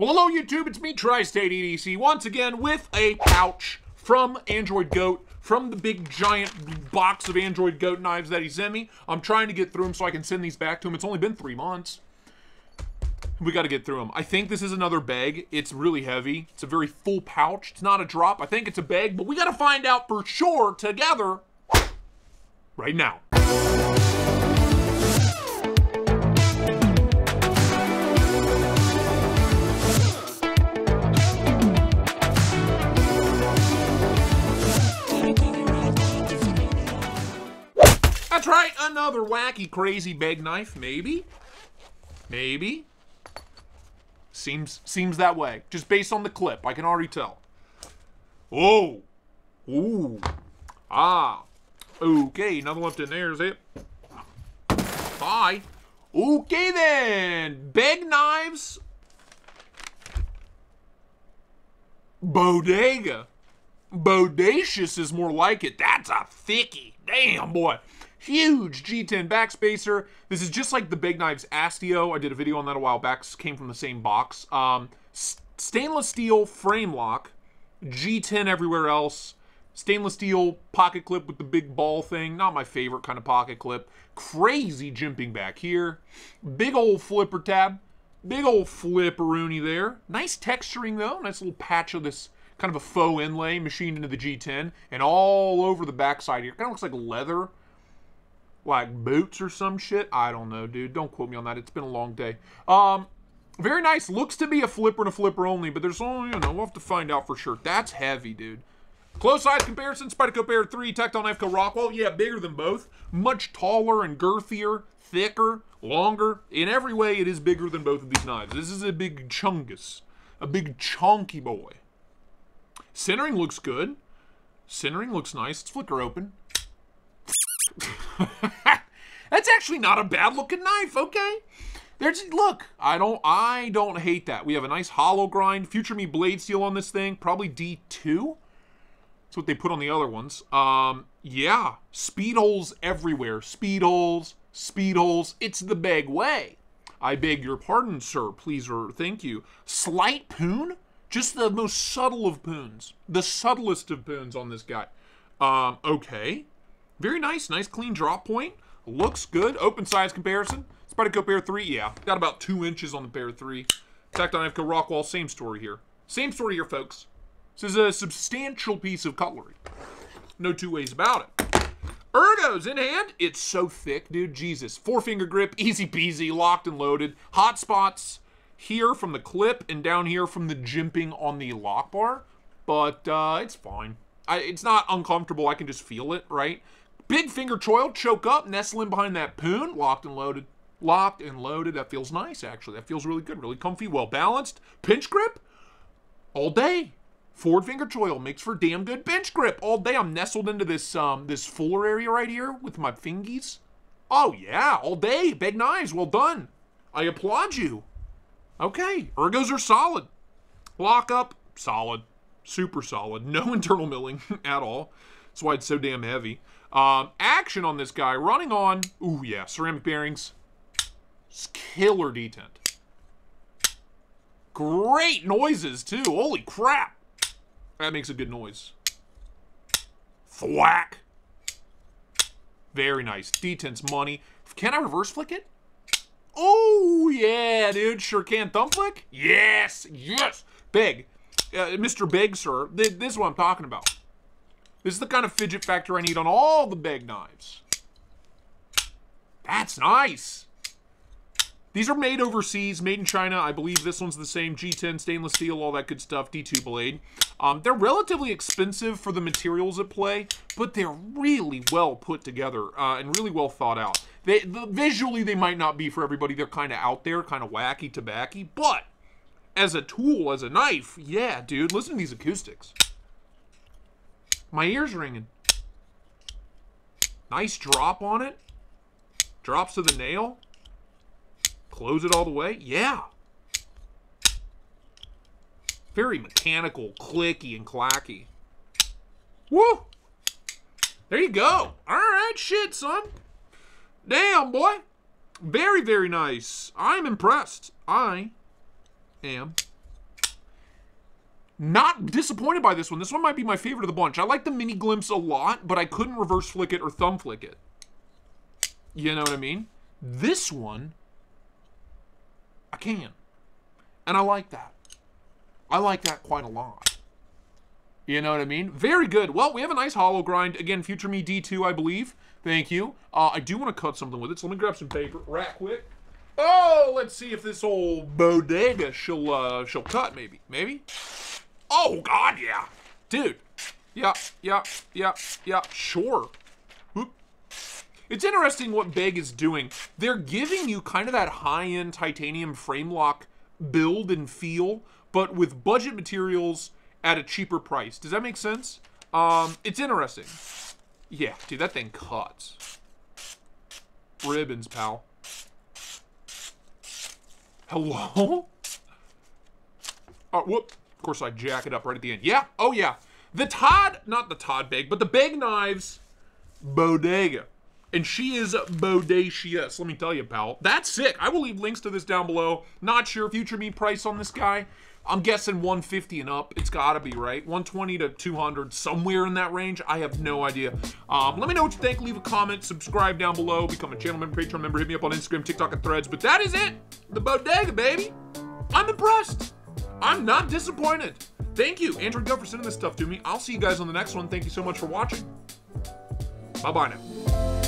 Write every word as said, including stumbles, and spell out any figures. Well, hello YouTube, it's me, Tri-State E D C, once again with a pouch from Android Goat, from the big giant box of Android Goat knives that he sent me. I'm trying to get through them so I can send these back to him. It's only been three months. We got to get through them. I think this is another Begg. It's really heavy. It's a very full pouch. It's not a drop. I think it's a Begg, but we got to find out for sure together right now. That's right, another wacky, crazy Begg knife, maybe, maybe. Seems seems that way, just based on the clip, I can already tell. Oh, ooh, ah, okay, another left in there, is it? Bye. Okay then, Begg Knives, Bodega. Bodacious is more like it. That's a thickie, damn boy. Huge G ten backspacer. This is just like the Begg Knives Astio. I did a video on that a while back. Came from the same box. Um, stainless steel frame lock. G ten everywhere else. Stainless steel pocket clip with the big ball thing. Not my favorite kind of pocket clip. Crazy jimping back here. Big old flipper tab. Big old flipperoony there. Nice texturing though. Nice little patch of this kind of a faux inlay machined into the G ten. And all over the backside here. Kind of looks like leather. Like boots or some shit. I don't know, dude. Don't quote me on that. It's been a long day. Um, very nice. Looks to be a flipper and a flipper only, but there's only, you know, we'll have to find out for sure. That's heavy, dude. Close size comparison, Spyderco Bear three, Tactile Knife Co. Rockwell. Yeah, bigger than both. Much taller and girthier, thicker, longer. In every way, it is bigger than both of these knives. This is a big chungus. A big chonky boy. Centering looks good. Centering looks nice. Let's flicker open. That's actually not a bad looking knife. Okay, there's look, I don't I don't hate that. We have a nice hollow grind. Future me blade steel on this thing, probably D two. That's what they put on the other ones. Um yeah, speed holes everywhere. Speed holes, speed holes. It's the Begg way. I beg your pardon, sir, please or thank you. Slight poon, just the most subtle of poons, the subtlest of poons on this guy. Um okay. Very nice, nice clean drop point. Looks good. Open size comparison. Spyderco Bear three, yeah. Got about two inches on the Bear three. Tactile Knife Co. Rockwell, same story here. Same story here, folks. This is a substantial piece of cutlery. No two ways about it. Ergo's in hand. It's so thick, dude. Jesus. Four finger grip, easy peasy, locked and loaded. Hot spots here from the clip and down here from the jimping on the lock bar. But uh, it's fine. I, it's not uncomfortable. I can just feel it, right? Big finger choil, choke up, nestling behind that poon, locked and loaded, locked and loaded. That feels nice, actually. That feels really good, really comfy, well balanced. Pinch grip, all day. Forward finger choil makes for damn good pinch grip all day. I'm nestled into this um this fuller area right here with my fingies. Oh yeah, all day. Begg Knives, well done. I applaud you. Okay, ergos are solid. Lock up, solid, super solid. No internal milling at all. That's why it's so damn heavy. Um, action on this guy, running on, ooh yeah, ceramic bearings, killer detent. Great noises too, holy crap. That makes a good noise. Thwack. Very nice, detent's money. Can I reverse flick it? Oh yeah, dude, sure can. Thumb flick? Yes, yes. Begg, uh, Mister Begg, sir, this is what I'm talking about. This is the kind of fidget factor I need on all the Begg knives. That's nice. These are made overseas, made in China. I believe this one's the same. G ten, stainless steel, all that good stuff. D two blade. Um, they're relatively expensive for the materials at play, but they're really well put together uh, and really well thought out. They, the, visually, they might not be for everybody. They're kind of out there, kind of wacky, tabacky. But as a tool, as a knife, yeah, dude. Listen to these acoustics. My ears ringing. Nice drop on it. Drops to the nail. Close it all the way. Yeah. Very mechanical, clicky, and clacky. Woo! There you go. All right, shit, son. Damn, boy. Very, very nice. I'm impressed. I am Not disappointed by this one. This one might be my favorite of the bunch. I like the mini glimpse a lot, but I couldn't reverse flick it or thumb flick it. You know what I mean? This one, I can. And I like that. I like that quite a lot. You know what I mean? Very good. Well, we have a nice hollow grind. Again, Future Me D two, I believe. Thank you. Uh, I do want to cut something with it, so let me grab some paper right quick. Oh, let's see if this old bodega she'll, uh, she'll cut, maybe. Maybe? Oh, God, yeah. Dude. Yeah, yeah, yeah, yeah. Sure. Oop. It's interesting what Begg is doing. They're giving you kind of that high-end titanium frame lock build and feel, but with budget materials at a cheaper price. Does that make sense? Um, it's interesting. Yeah, dude, that thing cuts. Ribbons, pal. Hello? Oh, whoop. Of course, I jack it up right at the end. Yeah, oh yeah. The Todd, not the Todd Begg, but the Begg Knives Bodega. And she is bodacious, let me tell you, pal. That's sick. I will leave links to this down below. Not sure Future Me price on this guy. I'm guessing one fifty and up. It's got to be, right? one twenty to two hundred, somewhere in that range. I have no idea. Um, let me know what you think. Leave a comment. Subscribe down below. Become a channel member, Patreon member. Hit me up on Instagram, TikTok, and Threads. But that is it. The Bodega, baby. I'm impressed. I'm not disappointed. Thank you, Andrew Begg, for sending this stuff to me. I'll see you guys on the next one. Thank you so much for watching. Bye-bye now.